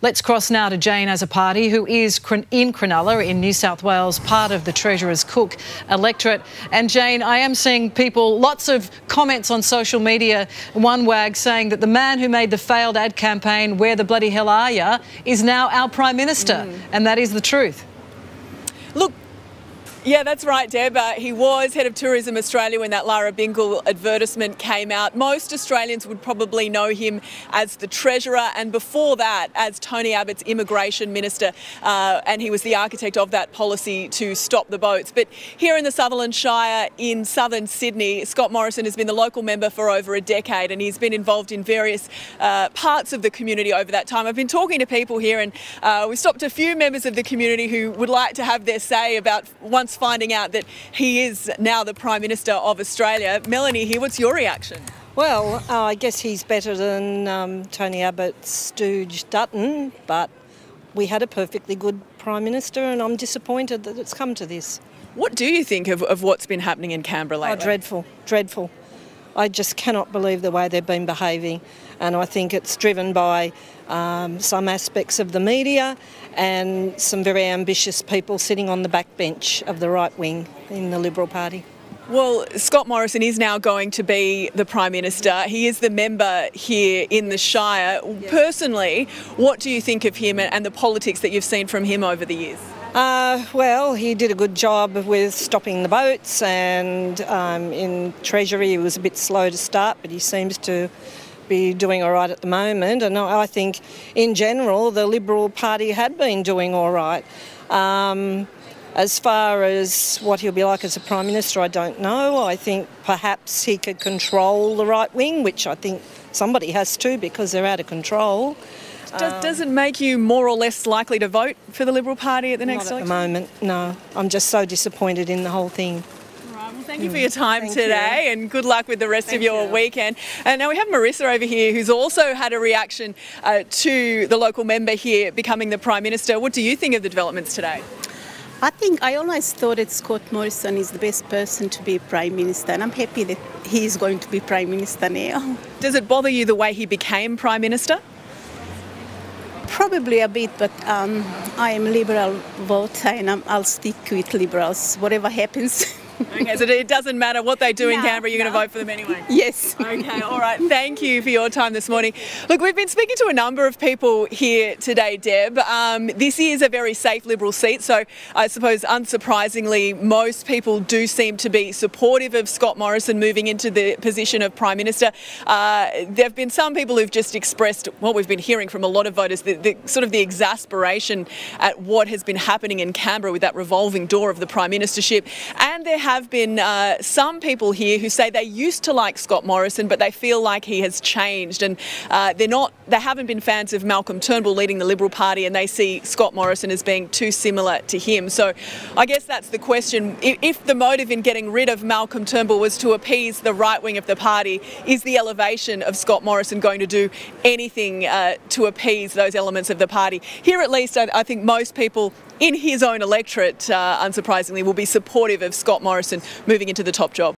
Let's cross now to Jane Azzopardi, who is in Cronulla in New South Wales, part of the Treasurer's Cook electorate. And Jane, I am seeing people, lots of comments on social media, one wag saying that the man who made the failed ad campaign, "Where the bloody hell are ya?" is now our Prime Minister, and that is the truth. Look, yeah, that's right, Deb. He was head of Tourism Australia when that Lara Bingle advertisement came out. Most Australians would probably know him as the Treasurer, and before that as Tony Abbott's Immigration Minister, and he was the architect of that policy to stop the boats. But here in the Sutherland Shire in southern Sydney, Scott Morrison has been the local member for over a decade, and he's been involved in various parts of the community over that time. I've been talking to people here, and we stopped a few members of the community who would like to have their say about once finding out that he is now the Prime Minister of Australia. Melanie here, what's your reaction? Well, I guess he's better than Tony Abbott's stooge Dutton, but we had a perfectly good Prime Minister, and I'm disappointed that it's come to this. What do you think of what's been happening in Canberra lately? Oh, dreadful, dreadful. I just cannot believe the way they've been behaving, and I think it's driven by some aspects of the media and some very ambitious people sitting on the backbench of the right wing in the Liberal Party. Well, Scott Morrison is now going to be the Prime Minister. He is the member here in the Shire. Yes. Personally, what do you think of him and the politics that you've seen from him over the years? Well, he did a good job with stopping the boats, and in Treasury he was a bit slow to start, but he seems to be doing all right at the moment. And I think in general the Liberal Party had been doing all right. As far as what he'll be like as a Prime Minister, I don't know. I think perhaps he could control the right wing, which I think somebody has to, because they're out of control. Does it make you more or less likely to vote for the Liberal Party at the next election? Not at the moment, no. I'm just so disappointed in the whole thing. Well, thank you for your time today, and good luck with the rest of your weekend. And now we have Marissa over here, who's also had a reaction to the local member here becoming the Prime Minister. What do you think of the developments today? I think I always thought that Scott Morrison is the best person to be Prime Minister, and I'm happy that he is going to be Prime Minister now. Does it bother you the way he became Prime Minister? Probably a bit, but I am a Liberal voter, and I'll stick with Liberals, whatever happens. Okay, so it doesn't matter what they do in Canberra, you're going to vote for them anyway? Yes. Okay, all right. Thank you for your time this morning. Look, we've been speaking to a number of people here today, Deb. This is a very safe Liberal seat, so I suppose unsurprisingly most people do seem to be supportive of Scott Morrison moving into the position of Prime Minister. There have been some people who've just expressed what we've been hearing from a lot of voters, the exasperation at what has been happening in Canberra with that revolving door of the Prime Ministership. And there have been some people here who say they used to like Scott Morrison, but they feel like he has changed, and they haven't been fans of Malcolm Turnbull leading the Liberal Party, and they see Scott Morrison as being too similar to him. So I guess that's the question. If the motive in getting rid of Malcolm Turnbull was to appease the right wing of the party, is the elevation of Scott Morrison going to do anything to appease those elements of the party? Here at least I think most people in his own electorate, unsurprisingly, will be supportive of Scott Morrison moving into the top job.